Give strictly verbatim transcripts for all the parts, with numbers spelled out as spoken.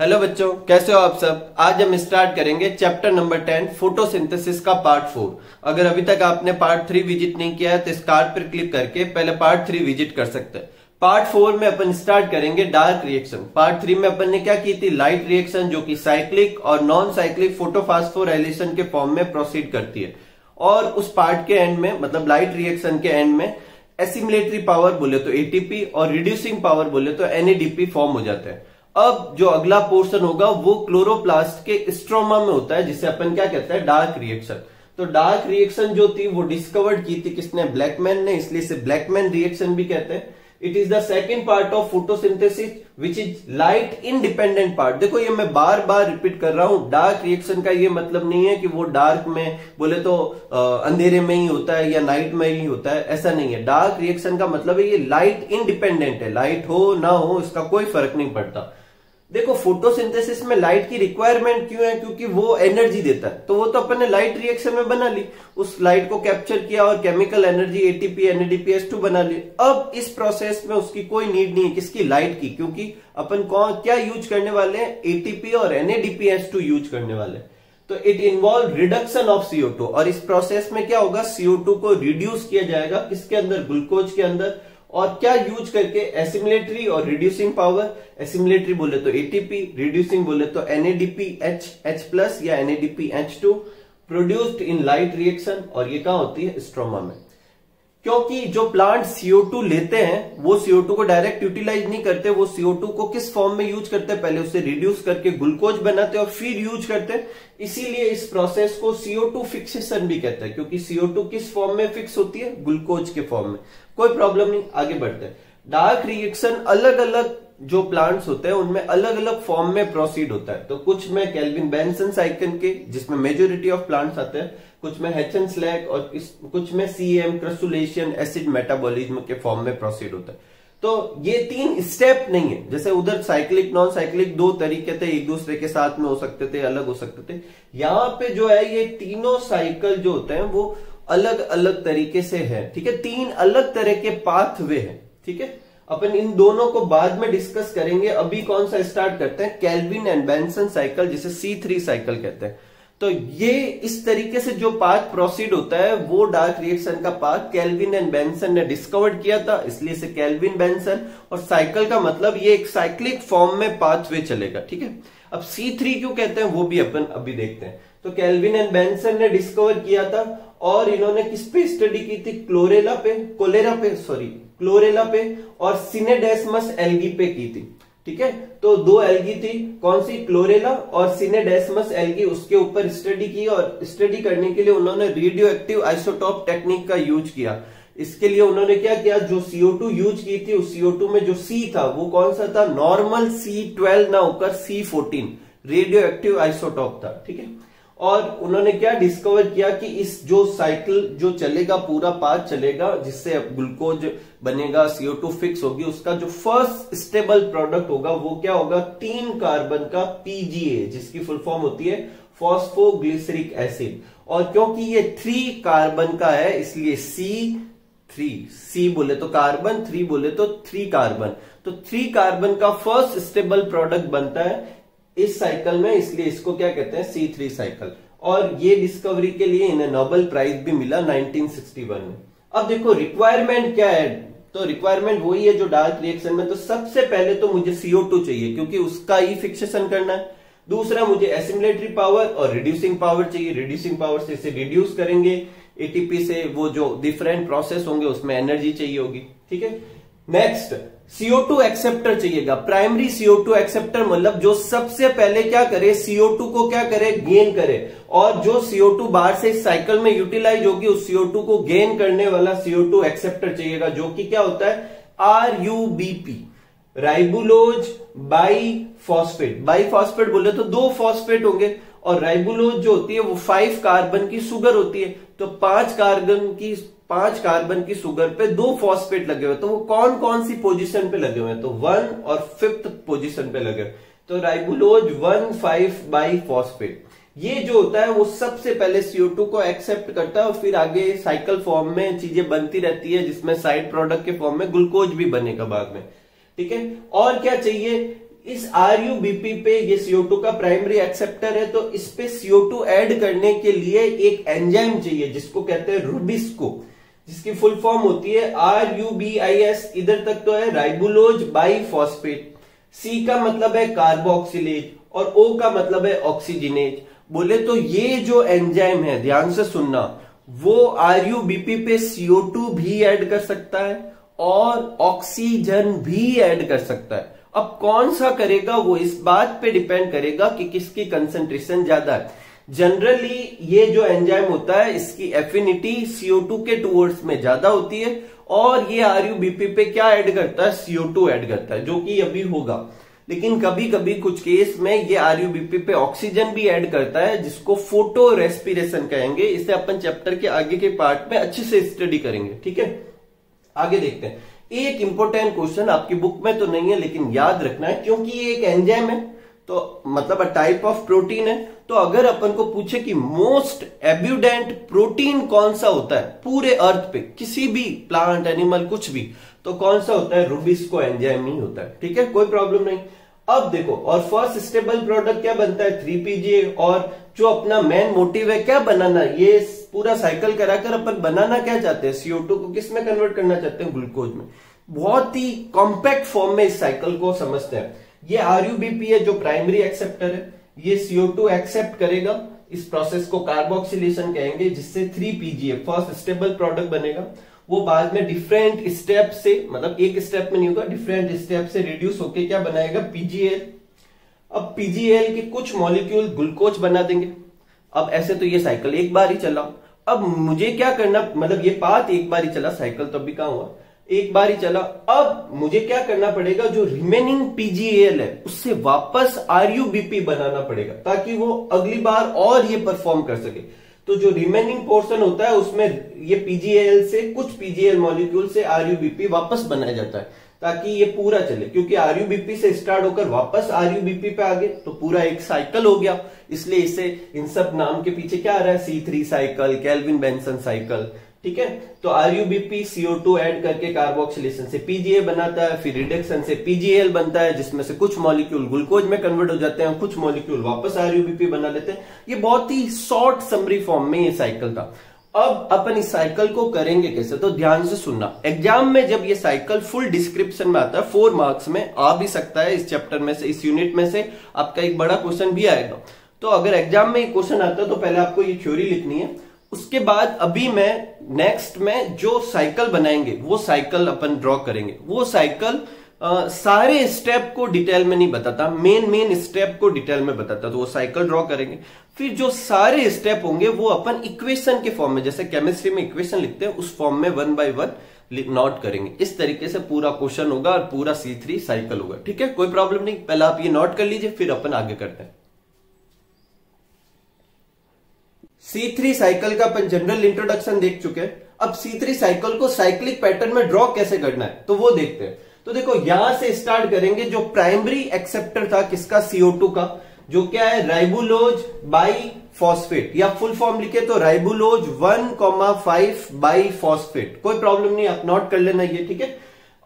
Hello बच्चों, कैसे हो आप सब। आज हम स्टार्ट करेंगे चैप्टर नंबर टेन फोटोसिंथेसिस का पार्ट फोर। अगर अभी तक आपने पार्ट थ्री विजिट नहीं किया है तो इस कार्ड पर क्लिक करके पहले पार्ट थ्री विजिट कर सकते हैं। पार्ट फोर में अपन स्टार्ट करेंगे डार्क रिएक्शन। पार्ट थ्री में अपन ने क्या की थी, लाइट रिएक्शन जो कि साइक्लिक और नॉन साइक्लिक फोटोफास्फोराइलेशन के फॉर्म में प्रोसीड करती है। और उस पार्ट के एंड में, मतलब लाइट रिएक्शन के एंड में, एसिमिलेटरी पावर बोले तो एटीपी और रिड्यूसिंग पावर बोले तो एनएडीपी फॉर्म हो जाते हैं। अब जो अगला पोर्शन होगा वो क्लोरोप्लास्ट के स्ट्रोमा में होता है, जिसे अपन क्या कहते हैं, डार्क रिएक्शन। तो डार्क रिएक्शन जो थी वो डिस्कवर्ड की थी किसने, ब्लैकमैन ने, इसलिए इसे ब्लैकमैन रिएक्शन भी कहते हैं। It is the second part of photosynthesis which is light independent part. देखो ये मैं बार बार रिपीट कर रहा हूं, डार्क रिएक्शन का ये मतलब नहीं है कि वो डार्क में बोले तो आ, अंधेरे में ही होता है या नाइट में ही होता है, ऐसा नहीं है। डार्क रिएक्शन का मतलब है ये लाइट इंडिपेंडेंट है, लाइट हो ना हो इसका कोई फर्क नहीं पड़ता। देखो फोटोसिंथेसिस में लाइट की रिक्वायरमेंट क्यों है, क्योंकि वो एनर्जी देता है। तो वो तो अपन ने लाइट रिएक्शन में बना ली, उस लाइट को कैप्चर किया और chemical energy ATP NADP H two बना ली। अब इस प्रोसेस में उसकी कोई नीड नहीं है, किसकी, लाइट की, क्योंकि अपन कौन क्या यूज करने वाले हैं, एटीपी और एनएडीपी एच टू यूज करने वाले। तो it involve reduction of CO two, और इस प्रोसेस में क्या होगा, सीओ टू को रिड्यूस किया जाएगा किसके अंदर, ग्लूकोज के अंदर, और क्या यूज करके, एसिमिलेटरी और रिड्यूसिंग पावर। एसिमिलेटरी बोले तो एटीपी, रिड्यूसिंग बोले तो एनएडीपी एच एच प्लस या NADP H two produced in light reaction, और ये कहां होती है, स्ट्रोमा में। क्योंकि जो प्लांट सीओ टू लेते हैं वो सीओ टू को डायरेक्ट यूटिलाइज नहीं करते, वो सीओ टू को किस फॉर्म में यूज करते हैं, पहले उसे रिड्यूस करके ग्लूकोज बनाते और फिर यूज करते। इसीलिए इस प्रोसेस को सीओ टू फिक्सेशन भी कहते हैं, क्योंकि सीओ टू किस फॉर्म में फिक्स होती है, ग्लूकोज के फॉर्म में। कोई प्रॉब्लम नहीं, आगे बढ़ते हैं। डार्क रिएक्शन अलग अलग जो प्लांट्स होते हैं उनमें अलग अलग फॉर्म में प्रोसीड होता है। तो कुछ में कैल्विन बेंसन साइकिल के, जिसमें मेजोरिटी ऑफ प्लांट्स आते हैं, कुछ में हेचन स्लैग और इस, कुछ में सीएम क्रसुलेशन एसिड मेटाबॉलिज्म के फॉर्म में प्रोसीड होता है। तो ये तीन स्टेप नहीं है, जैसे उधर साइक्लिक नॉन साइक्लिक दो तरीके थे, एक दूसरे के साथ में हो सकते थे, अलग हो सकते थे। यहाँ पे जो है ये तीनों साइकिल जो होते हैं वो अलग अलग तरीके से है, ठीक है। तीन अलग तरह के पाथवे है, ठीक है। अपन इन दोनों को बाद में डिस्कस करेंगे, अभी कौन सा स्टार्ट करते हैं, कैल्विन एंड बेंसन साइकिल, जिसे सी थ्री साइकिल कहते हैं। तो ये इस तरीके से जो पाथ प्रोसीड होता है वो डार्क रिएक्शन का पाथ कैल्विन एंड बेंसन ने डिस्कवर किया था, इसलिए इसे कैल्विन बेंसन। और साइकिल का मतलब ये एक साइक्लिक फॉर्म में पाथवे चलेगा, ठीक है। अब सी थ्री क्यों कहते हैं वो भी अपन अभी देखते हैं। तो कैल्विन एंड बेंसन ने डिस्कवर किया था, और इन्होंने किस पे स्टडी की थी, क्लोरेला पे कोलेरा पे सॉरी क्लोरेला पे और सिनेडेस्मस एल्गी पे की थी, ठीक है। तो दो एल्गी थी, कौन सी, क्लोरेला और सिनेडेस्मस एल्गी, उसके ऊपर स्टडी की। और स्टडी करने के लिए उन्होंने रेडियो एक्टिव आइसोटॉप टेक्निक का यूज किया। इसके लिए उन्होंने क्या किया, जो सीओ टू यूज की थी उस सीओ टू में जो सी था वो कौन सा था, नॉर्मल सी ट्वेल्व ना होकर C fourteen, radio active isotope था, ठीक है। और उन्होंने क्या डिस्कवर किया कि इस जो साइकिल जो चलेगा, पूरा पाथ चलेगा, जिससे ग्लूकोज बनेगा, सीओ टू फिक्स होगी, उसका जो फर्स्ट स्टेबल प्रोडक्ट होगा वो क्या होगा, तीन कार्बन का पीजीए, जिसकी फुल फॉर्म होती है फॉस्फोग्लिसरिक एसिड। और क्योंकि ये थ्री कार्बन का है इसलिए सी थ्री, सी बोले तो कार्बन, थ्री बोले तो थ्री कार्बन, तो थ्री कार्बन का फर्स्ट स्टेबल प्रोडक्ट बनता है इस साइकिल में, इसलिए इसको क्या कहते हैं, सी थ्री साइकिल। और ये डिस्कवरी के लिए इन्हें नोबेल प्राइज भी मिला नाइनटीन सिक्सटी वन में। अब देखो रिक्वायरमेंट क्या है, तो रिक्वायरमेंट वही है जो डार्क रिएक्शन में। तो सबसे पहले तो मुझे सीओ टू चाहिए, क्योंकि उसका ही फिक्सेशन करना है। दूसरा, मुझे एसिमिलेटरी पावर और रिड्यूसिंग पावर चाहिए, रिड्यूसिंग पावर से इसे रिड्यूस करेंगे, एटीपी से वो जो डिफरेंट प्रोसेस होंगे उसमें एनर्जी चाहिए होगी, ठीक है। नेक्स्ट, सीओ टू एक्सेप्टर चाहिएगा, प्राइमरी सीओ टू एक्सेप्टर, मतलब जो सबसे पहले क्या करे, सीओ टू को क्या करे, गेन करे। और जो सीओ टू बाहर से साइकिल में यूटिलाइज होगी उस सीओ टू को गेन करने वाला सीओ टू एक्सेप्टर चाहिएगा, जो कि क्या होता है, RuBP, ribulose bi phosphate. Bi phosphate बोले तो दो फॉस्फेट होंगे, और राइबुलोज जो होती है वो फाइव कार्बन की सुगर होती है, तो पांच कार्बन की पांच कार्बन की सुगर पे दो फॉस्फेट लगे हुए, तो वो कौन कौन सी पोजीशन पे लगे हुए हैं, तो वन और फिफ्थ पोजीशन पे लगे हुए। तो ribulose one five bi phosphate, ये जो होता है वो सबसे पहले सीओ टू को एक्सेप्ट करता है, और फिर आगे साइकिल फॉर्म में चीजें बनती रहती है, जिसमें साइड प्रोडक्ट के फॉर्म में ग्लूकोज भी बनेगा बाद में, ठीक है। और क्या चाहिए, इस आरयूबीपी पे, ये सी ओ टू का प्राइमरी एक्सेप्टर है, तो इस पे सी ओ टू ऐड करने के लिए एक एंजाइम चाहिए जिसको कहते हैं रूबिस्को, जिसकी फुल फॉर्म होती है R U B I S. इधर तक तो है राइबुलोज बाई फॉस्फेट। सी का मतलब है कार्बोक्सिलेज और ओ का मतलब है ऑक्सीजनेज। बोले तो ये जो एंजाइम है, ध्यान से सुनना, वो आरयूबीपी पे सी ओ टू भी ऐड कर सकता है और ऑक्सीजन भी ऐड कर सकता है। अब कौन सा करेगा वो इस बात पे डिपेंड करेगा कि किसकी कंसंट्रेशन ज्यादा है। जनरली ये जो एंजाइम होता है इसकी एफिनिटी सी ओ टू के टूवर्ड्स में ज्यादा होती है और ये आरयूबीपी पे क्या ऐड करता है, सी ओ टू ऐड करता है, जो कि अभी होगा। लेकिन कभी कभी कुछ केस में ये आरयूबीपी पे ऑक्सीजन भी ऐड करता है, जिसको फोटो रेस्पिरेशन कहेंगे। इसे अपन चैप्टर के आगे के पार्ट में अच्छे से स्टडी करेंगे, ठीक है। आगे देखते हैं, एक इंपॉर्टेंट क्वेश्चन आपकी बुक में तो नहीं है लेकिन याद रखना है, क्योंकि ये एक एंजाइम है तो मतलब अ टाइप ऑफ प्रोटीन है। तो अगर अपन को पूछे कि मोस्ट एब्यूडेंट प्रोटीन कौन सा होता है पूरे अर्थ पे, किसी भी प्लांट, एनिमल, कुछ भी, तो कौन सा होता है, रूबिस्को एंजाइम ही होता है, ठीक है, कोई प्रॉब्लम नहीं। अब देखो, और फर्स्ट स्टेबल प्रोडक्ट क्या बनता है, थ्री पीजीए। और जो अपना मेन मोटिव है क्या बनाना, ये पूरा साइकिल कराकर अपन बनाना क्या चाहते हैं, सी ओ टू को किसमें कन्वर्ट करना चाहते हैं, ग्लूकोज में। बहुत ही कॉम्पैक्ट फॉर्म में इस साइकिल को समझते हैं। ये आरयूबीपी है जो प्राइमरी एक्सेप्टर है, ये सी ओ टू एक्सेप्ट करेगा, इस प्रोसेस को कार्बोक्सिलेशन कहेंगे, जिससे three PGA first stable product बनेगा। वो बाद में डिफरेंट स्टेप से, मतलब एक स्टेप में नहीं होगा, डिफरेंट स्टेप से रिड्यूस होके क्या बनाएगा, पीजीएल। अब पीजीएल के कुछ मॉलिक्यूल ग्लूकोज बना देंगे। अब ऐसे तो ये साइकिल एक बार ही चला। अब मुझे क्या करना, मतलब ये पाथ एक बार ही चला, साइकिल तो अभी कहां हुआ, एक बार ही चला। अब मुझे क्या करना पड़ेगा, जो रिमेनिंग पीजीएल है उससे वापस आरयूबीपी बनाना पड़ेगा, ताकि वो अगली बार और ये परफॉर्म कर सके। तो जो रिमेनिंग पोर्शन होता है उसमें ये पीजीएल से, कुछ पीजीएल मॉलिक्यूल से आरयूबीपी वापस बनाया जाता है, ताकि ये पूरा चले, क्योंकि आरयूबीपी से स्टार्ट होकर वापस आरयूबीपी पे आ गए तो पूरा एक साइकिल हो गया। इसलिए इसे, इन सब नाम के पीछे क्या आ रहा है, C three cycle, Calvin Benson cycle, ठीक है। तो RuBP C O two add करके कार्बोक्सिलेशन से पीजीए बनाता है, फिर रिडक्शन से पीजीएल बनता है, जिसमें से कुछ मॉलिक्यूल ग्लूकोज में कन्वर्ट हो जाते हैं, कुछ मॉलिक्यूल वापस आरयूबीपी बना लेते हैं। ये बहुत ही शॉर्ट समरी फॉर्म में ये साइकिल था। अब अपन इस साइकिल को करेंगे कैसे, तो ध्यान से सुनना। एग्जाम में जब ये साइकिल फुल डिस्क्रिप्शन में आता है, फोर मार्क्स में आ भी सकता है, इस चैप्टर में से, इस यूनिट में से आपका एक बड़ा क्वेश्चन भी आएगा। तो अगर एग्जाम में क्वेश्चन आता है तो पहले आपको ये थ्योरी लिखनी है, उसके बाद अभी मैं नेक्स्ट में जो साइकिल बनाएंगे वो साइकिल अपन ड्रॉ करेंगे। वो साइकिल आ, सारे स्टेप को डिटेल में नहीं बताता, मेन मेन स्टेप को डिटेल में बताता, तो वो साइकिल ड्रॉ करेंगे। फिर जो सारे स्टेप होंगे वो अपन इक्वेशन के फॉर्म में, जैसे केमिस्ट्री में इक्वेशन लिखते हैं, उस फॉर्म में वन बाय वन नोट करेंगे। इस तरीके से पूरा क्वेश्चन होगा और पूरा सी थ्री साइकिल होगा, ठीक है, कोई प्रॉब्लम नहीं। पहले आप ये नोट कर लीजिए, फिर अपन आगे करते हैं। सी थ्री साइकिल का अपन जनरल इंट्रोडक्शन देख चुके हैं। अब सी थ्री साइकिल को साइक्लिक पैटर्न में ड्रॉ कैसे करना है तो वो देखते हैं। तो देखो, यहां से स्टार्ट करेंगे, जो प्राइमरी एक्सेप्टर था किसका, सी ओ टू का, जो क्या है, राइबुलोज बाई फॉस्फेट, या फुल फॉर्म लिखे तो राइबुलोज वन,फाइव बाई फॉस्फेट, कोई प्रॉब्लम नहीं, आप नोट कर लेना ये, ठीक है।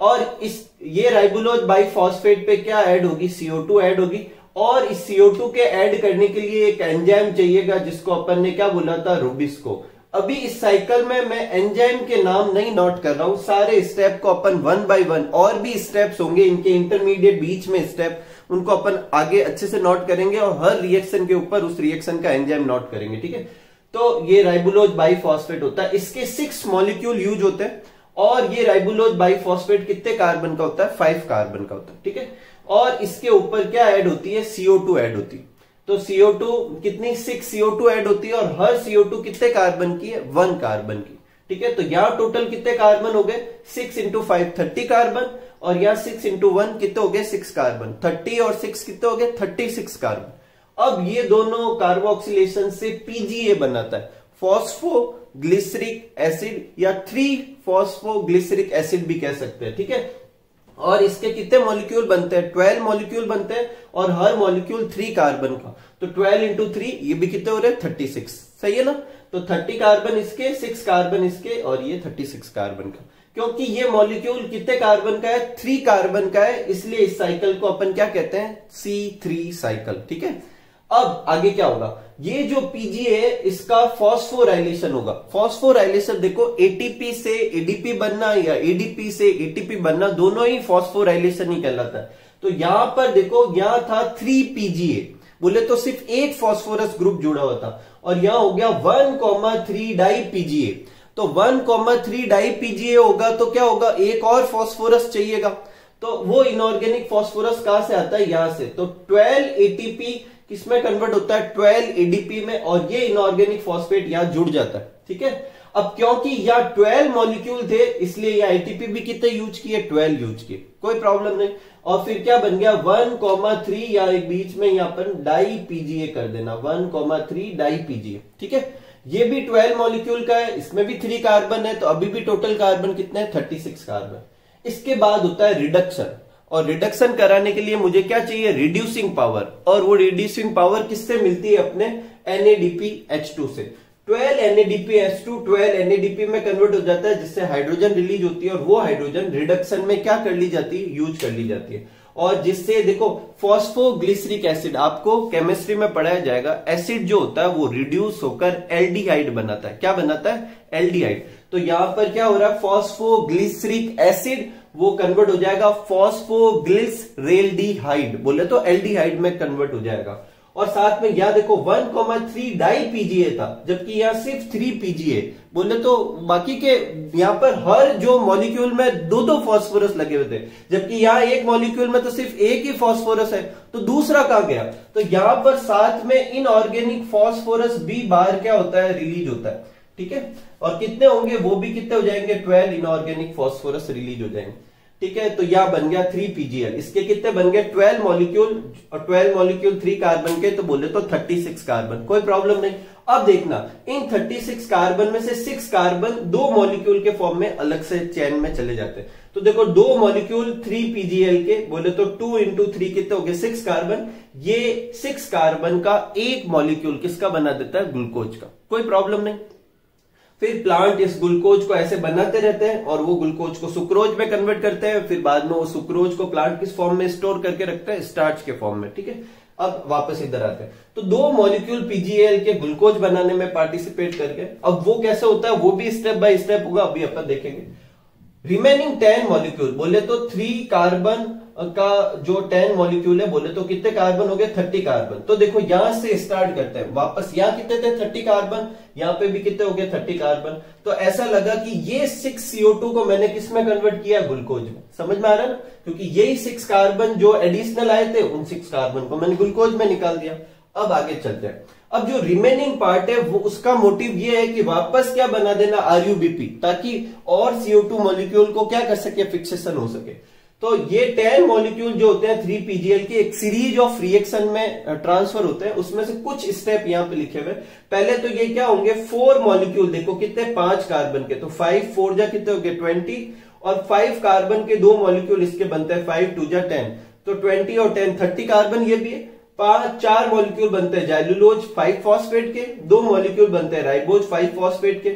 और इस ये राइबुलोज बाई फॉस्फेट पे क्या ऐड होगी, सी ओ टू ऐड होगी। और इस सी ओ टू के ऐड करने के लिए एक एंजाइम चाहिएगा, जिसको अपन ने क्या बोला था, रूबिस्को। अभी इस साइकिल में मैं एंजाइम के नाम नहीं नोट कर रहा हूं, सारे स्टेप को अपन वन बाय वन, और भी स्टेप्स होंगे इनके इंटरमीडिएट बीच में स्टेप, उनको अपन आगे अच्छे से नोट करेंगे और हर रिएक्शन के ऊपर उस रिएक्शन का एंजाइम नोट करेंगे, ठीक है। तो ये राइबुलोज बाइफॉस्फेट होता है, इसके सिक्स मॉलिक्यूल यूज होते हैं। और ये राइबुलोज बाइफॉस्फेट कितने कार्बन का होता है, फाइव कार्बन का होता है, ठीक है। और इसके ऊपर क्या ऐड होती है, सी ओ टू ऐड होती है। तो सी ओ टू कितनी, six C O two add होती है, और हर सी ओ टू कितने कार्बन की है, वन कार्बन की, ठीक है। तो यहाँ टोटल कितने कार्बन हो गए, six into five thirty carbon, और यहाँ सिक्स इंटू वन कितने हो गए, सिक्स कार्बन, थर्टी और सिक्स कितने हो गए, थर्टी सिक्स कार्बन। अब ये दोनों कार्बोक्सिलेशन से पीजीए बनाता है, फॉस्फोग्लिसरिक एसिड, या थ्री फॉस्फोग्लिसरिक एसिड भी कह सकते हैं, ठीक है। और इसके कितने मॉलिक्यूल बनते हैं, ट्वेल्व मॉलिक्यूल बनते हैं, और हर मॉलिक्यूल थ्री कार्बन का, तो ट्वेल्व इंटू थ्री, ये भी कितने हो रहे हैं, थर्टी सिक्स, सही है ना। तो थर्टी कार्बन इसके, सिक्स कार्बन इसके और ये थर्टी सिक्स कार्बन का, क्योंकि ये मॉलिक्यूल कितने कार्बन का है, थ्री कार्बन का है, इसलिए इस साइकिल को अपन क्या कहते हैं, सी थ्री साइकिल। ठीक है, अब आगे क्या होगा, ये जो पीजीए है इसका फॉस्फोराइलेशन होगा। फॉस्फोराइलेशन देखो एटीपी से एडीपी बनना या एडीपी से एटीपी बनना दोनों ही फॉस्फोराइलेशन ही कहलाता है। तो यहां पर देखो यहां था थ्री पीजीए, बोले तो सिर्फ एक फॉस्फोरस ग्रुप जुड़ा हुआ था, और यहां हो गया one comma three di PGA. तो one comma three di PGA होगा तो क्या होगा, एक और फॉस्फोरस चाहिएगा, तो वो इनऑर्गेनिक फॉस्फोरस कहां से आता है, यहां से। तो ट्वेल्व एटीपी किसमें कन्वर्ट होता है, ट्वेल्व एडीपी में, और ये इनऑर्गेनिक फॉस्फेट यहां जुड़ जाता है। ठीक है, अब क्योंकि यहाँ ट्वेल्व मॉलिक्यूल थे इसलिए यहाँ एटीपी भी कितने यूज किए, ट्वेल्व यूज किए, कोई प्रॉब्लम नहीं। और फिर क्या बन गया वन कॉमा थ्री, या एक बीच में यहाँ पर डाई पीजीए कर देना, one comma three di PGA. ठीक है, ये भी ट्वेल्व मॉलिक्यूल का है, इसमें भी थ्री कार्बन है, तो अभी भी टोटल कार्बन कितने हैं, थर्टी सिक्स कार्बन। इसके बाद होता है रिडक्शन, और रिडक्शन कराने के लिए मुझे क्या चाहिए, रिड्यूसिंग पावर, और वो रिड्यूसिंग पावर किससे मिलती है, अपने N A D P H two से। Twelve N A D P H two twelve N A D P में कन्वर्ट हो जाता है, जिससे हाइड्रोजन रिलीज होती है, और वो हाइड्रोजन रिडक्शन में क्या कर ली जाती है, यूज कर ली जाती है, और जिससे देखो फॉस्फोग्लिसरिक एसिड, आपको केमिस्ट्री में पढ़ाया जाएगा, एसिड जो होता है वो रिड्यूस होकर एल्डिहाइड बनाता है। क्या बनाता है, एल्डिहाइड। तो यहां पर क्या हो रहा है, फॉस्फोग्लिसरिक एसिड वो कन्वर्ट हो जाएगा फॉस्फोग्लिसरेल्डिहाइड, बोले तो एल्डिहाइड में कन्वर्ट हो जाएगा। और साथ में यहां देखो one comma three di PGA था, जबकि यहां सिर्फ थ्री पीजीए, बोले तो बाकी के यहां पर हर जो मॉलिक्यूल में दो दो फॉस्फोरस लगे हुए थे, जबकि यहां एक मॉलिक्यूल में तो सिर्फ एक ही फॉस्फोरस है, तो दूसरा कहां गया। तो यहां पर साथ में इनऑर्गेनिक फॉस्फोरस भी बाहर क्या होता है, रिलीज होता है। ठीक है, और कितने होंगे, वो भी कितने हो जाएंगे, ट्वेल्व इनऑर्गेनिक फॉस्फोरस रिलीज हो जाएंगे। ठीक है, तो यह बन गया थ्री पीजीएल, इसके कितने बन गए, ट्वेल्व मॉलिक्यूल, और ट्वेल्व मॉलिक्यूल थ्री कार्बन के, तो बोले तो थर्टी सिक्स कार्बन, कोई प्रॉब्लम नहीं। अब देखना इन थर्टी सिक्स कार्बन में से सिक्स कार्बन दो मॉलिक्यूल के फॉर्म में अलग से चैन में चले जाते हैं, तो देखो दो मॉलिक्यूल थ्री पीजीएल के, बोले तो टू इंटू थ्री कितने हो गए, सिक्स कार्बन। ये सिक्स कार्बन का एक मॉलिक्यूल किसका बना देता है, ग्लूकोज का, कोई प्रॉब्लम नहीं। फिर प्लांट इस ग्लूकोज को ऐसे बनाते रहते हैं, और वो ग्लूकोज को सुक्रोज में कन्वर्ट करते हैं, फिर बाद में वो सुक्रोज को प्लांट किस फॉर्म में स्टोर करके रखते हैं, स्टार्च के फॉर्म में। ठीक है, अब वापस इधर आते हैं, तो दो मॉलिक्यूल पीजीएल के ग्लूकोज बनाने में पार्टिसिपेट करके, अब वो कैसे होता है वो भी स्टेप बाय स्टेप होगा, अभी अपन देखेंगे। रिमेनिंग टेन मॉलिक्यूल, बोले तो थ्री कार्बन का जो टेन मॉलिक्यूल है, बोले तो कितने कार्बन हो गए, थर्टी कार्बन। तो देखो यहां से स्टार्ट करते हैं वापस, यहां कितने थे, थर्टी कार्बन, यहां पे भी कितने हो गए, थर्टी कार्बन। तो ऐसा लगा कि ये सिक्स सीओ टू को मैंने किसमें कन्वर्ट किया, ग्लूकोज में, समझ में आ रहा है ना, क्योंकि यही सिक्स कार्बन जो एडिशनल आए थे उन सिक्स कार्बन को मैंने ग्लूकोज में निकाल दिया। अब आगे चलते हैं, अब जो रिमेनिंग पार्ट है वो उसका मोटिव ये है कि वापस क्या बना देना, आरयूबीपी, ताकि और सी ओ टू मॉलिक्यूल को क्या कर सके, फिक्सेशन हो सके। तो ये टेन मॉलिक्यूल जो होते हैं थ्री पीजीएल के, एक सीरीज ऑफ रिएक्शन में ट्रांसफर होते हैं, उसमें से कुछ स्टेप यहाँ पे लिखे हुए। पहले तो ये क्या होंगे, फोर मॉलिक्यूल, देखो कितने, पांच कार्बन के, तो फाइव फोर जा कितने हो गए, ट्वेंटी, और फाइव कार्बन के दो मॉलिक्यूल इसके बनते हैं, फाइव टू जा टेन, तो ट्वेंटी और टेन थर्टी कार्बन, ये भी है। पांच चार मॉलिक्यूल बनते हैं जाइलुलोज फाइव फॉस्फेट के, दो मॉलिक्यूल बनते हैं राइबोज फाइव फॉस्फेट के।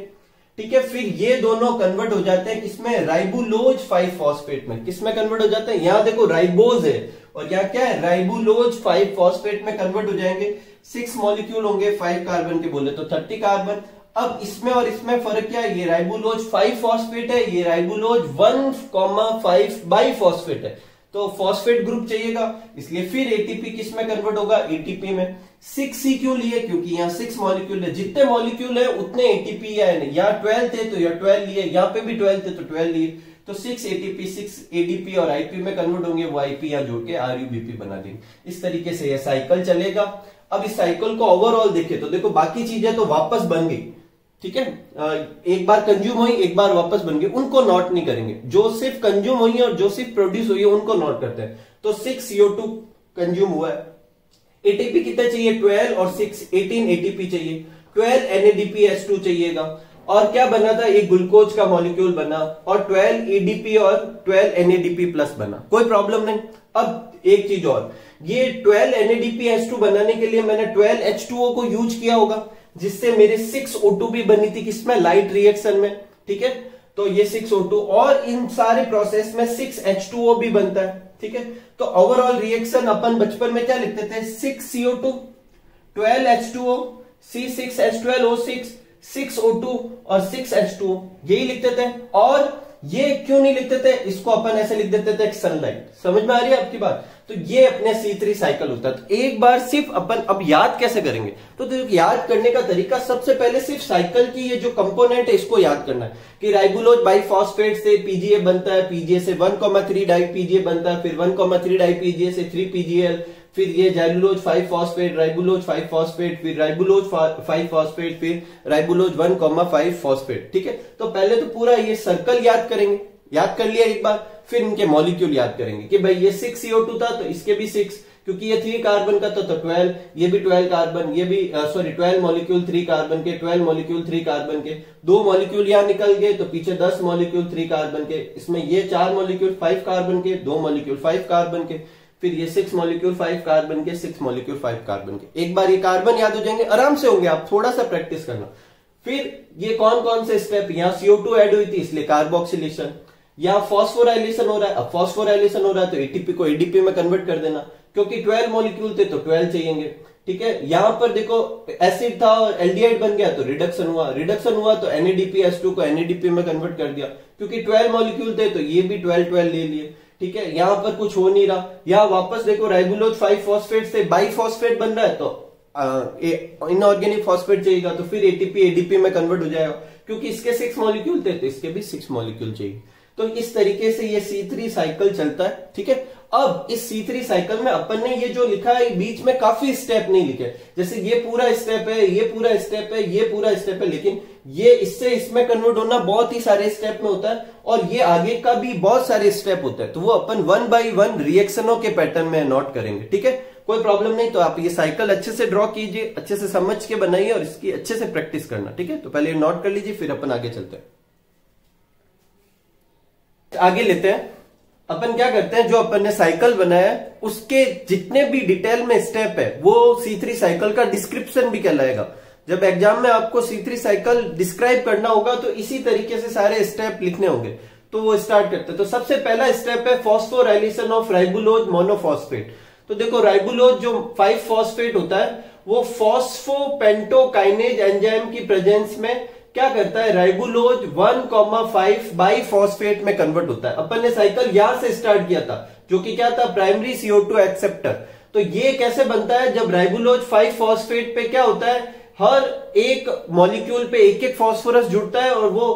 ठीक है, फिर ये दोनों कन्वर्ट हो जाते हैं किसमें, राइबुलोज फाइव फॉस्फेट में। किसमें कन्वर्ट हो जाते हैं, यहां देखो राइबोज है, और यहाँ क्या है, राइबुलोज फाइव फॉस्फेट में कन्वर्ट हो जाएंगे। सिक्स मॉलिक्यूल होंगे, फाइव कार्बन के, बोले तो थर्टी कार्बन। अब इसमें और इसमें फर्क क्या है, ये राइबुलोज फाइव फॉस्फेट है, ये ribulose one comma five bi phosphate है, तो फॉस्फेट ग्रुप चाहिएगा, इसलिए फिर एटीपी किसमें कन्वर्ट होगा, एटीपी में। सिक्स सीक्यूल लिए, क्योंकि यहाँ सिक्स मॉलिक्यूल है, जितने मॉलिक्यूल है उतने एटीपी आए हैं, यहाँ ट्वेल्व थे तो यहाँ ट्वेल्व लिए, यहाँ पे भी ट्वेल्व थे तो ट्वेल्व लिए, तो सिक्स एटीपी सिक्स एडीपी और आईपी में कन्वर्ट होंगे, वो आईपी यहाँ जोड़ के आरयूबीपी बना देंगे। इस तरीके से यह साइकिल चलेगा। अब इस साइकिल को ओवरऑल देखे तो देखो बाकी चीजें तो वापस बन गई, ठीक है, एक बार कंज्यूम हुई एक बार वापस बन गई, उनको नोट नहीं करेंगे, जो सिर्फ कंज्यूम हुई है और जो सिर्फ प्रोड्यूस हुई है उनको नोट करते हैं। तो सिक्स सीओ टू कंज्यूम हुआ है, एटीपी कितना चाहिए, ट्वेल्व, और सिक्स एटीन एटीपी चाहिए, ट्वेल्व एनएडीपीएच टू चाहिएगा, और क्या बना था, एक ग्लूकोज का मॉलिक्यूल बना, और ट्वेल्व एडीपी और ट्वेल्व एनएडीपी प्लस बना, कोई प्रॉब्लम नहीं। अब एक चीज और, ये ट्वेल्व एनएडीपीएच टू बनाने के लिए मैंने ट्वेल्व एच टू ओ को यूज किया होगा, जिससे मेरे सिक्स ओ टू भी बनी थी किसमें, लाइट रिएक्शन में, ठीक है। तो ये सिक्स ओ टू और इन सारे प्रोसेस में सिक्स एच टू ओ भी बनता है, ठीक है। तो ओवरऑल रिएक्शन अपन बचपन में क्या लिखते थे, six CO two, twelve H two O, C six H twelve O six, six O two और सिक्स एच टू ओ, यही लिखते थे। और ये क्यों नहीं लिखते थे, इसको अपन ऐसे लिख देते थे सनलाइट। समझ में आ रही है आपकी बात। तो ये अपने सी थ्री साइकिल होता है। तो एक बार सिर्फ अपन अब याद कैसे करेंगे, तो, तो याद करने का तरीका सबसे पहले सिर्फ साइकिल की ये जो कंपोनेंट है इसको याद करना है कि राइबुलोज बाइफॉस्फेट से पीजीए बनता है, पीजीए से one comma three di PGA बनता है, फिर one comma three di PGA से थ्री पीजीएल, फिर ये xylulose five phosphate, ribulose five phosphate, फिर राइबुलोज फाइव फॉस्फेट, फिर ribulose one comma five phosphate, ठीक है। तो पहले तो पूरा ये सर्कल याद करेंगे, याद कर लिया एक बार, फिर इनके मॉलिक्यूल याद करेंगे कि भाई ये सिक्स सीओ टू था तो इसके भी सिक्स, क्योंकि ये थ्री कार्बन का था तो ट्वेल्व, ये भी ट्वेल्व कार्बन, ये भी sorry twelve molecule three carbon के, ट्वेल्व मॉलिक्यूल थ्री कार्बन के, दो मॉलिक्यूल यहाँ निकल गए तो पीछे दस मॉलिक्यूल थ्री कार्बन के, इसमें ये चार मॉलिक्यूल फाइव कार्बन के, दो मॉलिक्यूल फाइव कार्बन के, फिर ये सिक्स मॉलिक्यूल फाइव कार्बन के, सिक्स मॉलिक्यूल फाइव कार्बन के। एक बार ये कार्बन याद हो जाएंगे, आराम से होंगे आप, थोड़ा सा प्रैक्टिस करना। फिर ये कौन कौन से स्टेप, यहाँ सीओ टू एड हुई थी इसलिए कार्बोक्सिलेशन, या फॉस्फोराइलेशन हो रहा है, अब फॉस्फोराइलेशन हो रहा है तो एटीपी को एडीपी में कन्वर्ट कर देना, क्योंकि ट्वेल्व मॉलिक्यूल थे तो ट्वेल्व चाहिए, ठीक है। यहां पर देखो एसिड था और एल्डिहाइड बन गया तो रिडक्शन हुआ, रिडक्शन हुआ तो N A D P S two को एन ए डी पी में कन्वर्ट कर दिया, क्योंकि ट्वेल्व मॉलिक्यूल थे तो ये भी ट्वेल्व ट्वेल्व ले लिए, ठीक है। यहां पर कुछ हो नहीं रहा, यहाँ वापस देखो राइबुलोज फाइव फॉस्फेट से बाइफॉस्फेट बन रहा है तो इनऑर्गेनिक फॉस्फेट चाहिएगा, तो फिर एटीपी एडीपी में कन्वर्ट हो जाएगा, क्योंकि इसके सिक्स मॉलिक्यूल थे तो इसके भी सिक्स मॉलिक्यूल चाहिए। तो इस तरीके से ये सी थ्री साइकिल चलता है, ठीक है। अब इस सी थ्री साइकिल में अपन ने ये जो लिखा है बीच में काफी स्टेप नहीं लिखे, जैसे ये पूरा स्टेप है, ये पूरा स्टेप है, ये पूरा स्टेप है, लेकिन ये इससे इसमें कन्वर्ट होना बहुत ही सारे स्टेप में होता है और ये आगे का भी बहुत सारे स्टेप होता है। तो वो अपन वन बाई वन रिएक्शनों के पैटर्न में नोट करेंगे, ठीक है। कोई प्रॉब्लम नहीं, तो आप ये साइकिल अच्छे से ड्रॉ कीजिए, अच्छे से समझ के बनाइए और इसकी अच्छे से प्रैक्टिस करना, ठीक है। तो पहले नोट कर लीजिए, फिर अपन आगे चलते हैं। आगे लेते हैं अपन, क्या करते हैं, जो अपन ने साइकिल बनाया है उसके जितने भी डिटेल में स्टेप है वो सी थ्री साइकिल का डिस्क्रिप्शन भी कहलाएगा। जब एग्जाम में आपको सी थ्री साइकिल डिस्क्राइब करना होगा तो इसी तरीके से सारे स्टेप लिखने होंगे। तो वो स्टार्ट करते हैं। तो सबसे पहला स्टेप है फॉस्फोराइलेशन ऑफ राइबुलोज मोनोफॉस्फेट। तो देखो राइबुलोज जो फाइव फॉस्फेट होता है वो फॉस्फोपेंटोकाइनेज एंजाइम की प्रेजेंस में क्या करता है, राइबुलोज वन,फाइव बाइफॉस्फेट में कन्वर्ट होता है। अपन ने साइकिल यहां से स्टार्ट किया था, जो कि क्या था, primary C O two acceptor. तो ये कैसे बनता है, जब राइबुलोज फाइव फॉस्फेट पे क्या होता है, हर एक मॉलिक्यूल पे एक एक फॉस्फोरस जुड़ता है और वो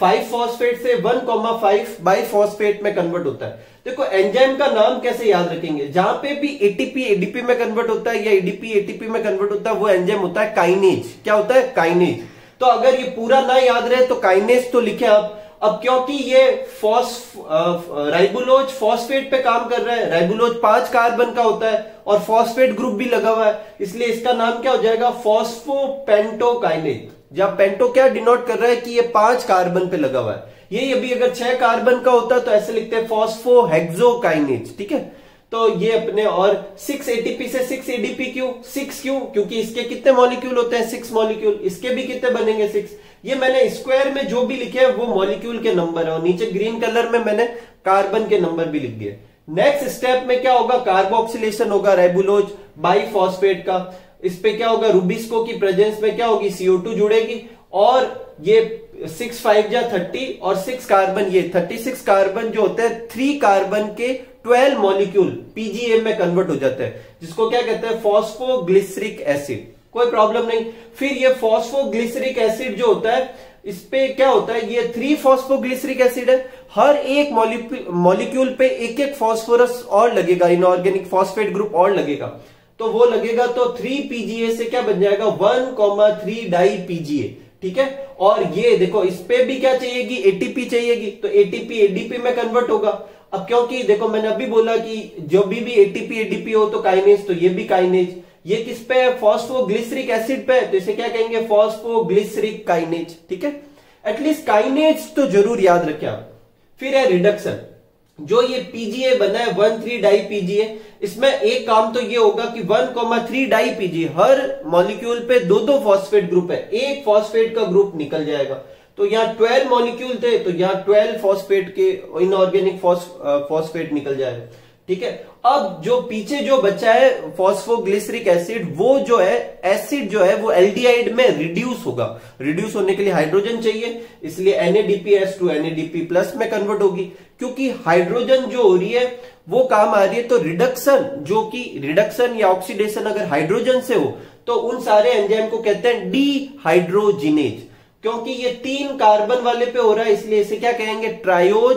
फाइव फॉस्फेट से वन,फाइव बाइफॉस्फेट में कन्वर्ट होता है। देखो एंजाइम का नाम कैसे याद रखेंगे, जहां पे भी एटीपी एडीपी में कन्वर्ट होता है या एडीपी एटीपी में कन्वर्ट होता है वो एंजाइम होता है काइनेज। क्या होता है, काइनेज। तो अगर ये पूरा ना याद रहे तो काइनेज तो लिखे आप। अब क्योंकि ये फॉस्फ राइबुलोज फॉस्फेट पे काम कर रहा है, राइबुलोज पांच कार्बन का होता है और फॉस्फेट ग्रुप भी लगा हुआ है, इसलिए इसका नाम क्या हो जाएगा, फॉस्फोपेंटोकाइनेज। जब पेंटो क्या डिनोट कर रहा है कि ये पांच कार्बन पे लगा हुआ है। ये अभी अगर छह कार्बन का होता तो ऐसे लिखते हैं फॉस्फोहेक्सोकाइनेज, ठीक है। तो ये अपने, और सिक्स एटीपी से सिक्स एडीपी क्यों, सिक्स क्यों, क्योंकि इसके कितने मॉलिक्यूल होते हैं, सिक्स मॉलिक्यूल, इसके भी कितने बनेंगे, सिक्स। ये मैंने स्क्वायर में जो भी लिखे हैं वो मॉलिक्यूल के नंबर है और नीचे ग्रीन कलर में मैंने कार्बन के नंबर भी लिख दिए। नेक्स्ट स्टेप में क्या होगा, कार्बोक्सिलेशन होगा राइबुलोज बाइफॉस्फेट का। इस पे क्या होगा, रूबिस्को की प्रेजेंस में क्या होगी, सीओ टू जुड़ेगी और ये सिक्स फाइव या थर्टी और सिक्स कार्बन, ये थर्टी सिक्स कार्बन जो होते हैं थ्री कार्बन के ट्वेल्व मॉलिक्यूल पीजीए में कन्वर्ट हो जाते हैं, जिसको क्या कहते हैं, फॉस्फोग्लिसरिक एसिड। कोई प्रॉब्लम नहीं। फिर ये फॉस्फोग्लिसरिक एसिड जो होता है इस पे क्या होता है, ये थ्री फॉस्फोग्लिसरिक एसिड है, हर एक मॉलिक्यूल पे एक एक फॉस्फोरस और लगेगा, इनऑर्गेनिक फॉस्फेट ग्रुप और लगेगा, तो वो लगेगा तो थ्री पीजीए से क्या बन जाएगा, one comma three di PGA, ठीक है। और ये देखो इस पे भी क्या चाहिएगी, एटीपी चाहिएगी, तो एटीपी एडीपी में कन्वर्ट होगा। अब क्योंकि देखो मैंने अभी बोला कि जो भी भी एटीपी एडीपी हो तो काइनेज, तो ये भी काइनेज। ये किस पे है, फॉस्फोग्लिसरिक एसिड पे है, तो इसे क्या कहेंगे, फॉस्फोग्लिसरिक काइनेज, ठीक है। एटलीस्ट काइनेज तो जरूर याद रखें आप। फिर है रिडक्शन। जो ये पीजीए बना है वन थ्री डाई पीजीए, इसमें एक काम तो ये होगा कि one comma three di PGA, हर मॉलिक्यूल पे दो दो फॉस्फेट ग्रुप है, एक फॉस्फेट का ग्रुप निकल जाएगा। तो यहाँ ट्वेल्व मॉलिक्यूल थे तो यहाँ ट्वेल्व फॉस्फेट के इनऑर्गेनिक फॉस्फेट निकल जाएगा। ठीक है, अब जो पीछे जो बचा है फॉस्फोग्लिसरिक एसिड, वो जो है एसिड जो है वो एल्डिहाइड में रिड्यूस होगा। रिड्यूस होने के लिए हाइड्रोजन चाहिए, इसलिए N A D P S two N A D P plus में कन्वर्ट होगी, क्योंकि हाइड्रोजन जो हो रही है वो काम आ रही है। तो रिडक्शन, जो कि रिडक्शन या ऑक्सीडेशन अगर हाइड्रोजन से हो तो उन सारे एंजाइम को कहते हैं डीहाइड्रोजिनेज। क्योंकि ये तीन कार्बन वाले पे हो रहा है इसलिए इसे क्या कहेंगे, ट्रायोज